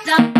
the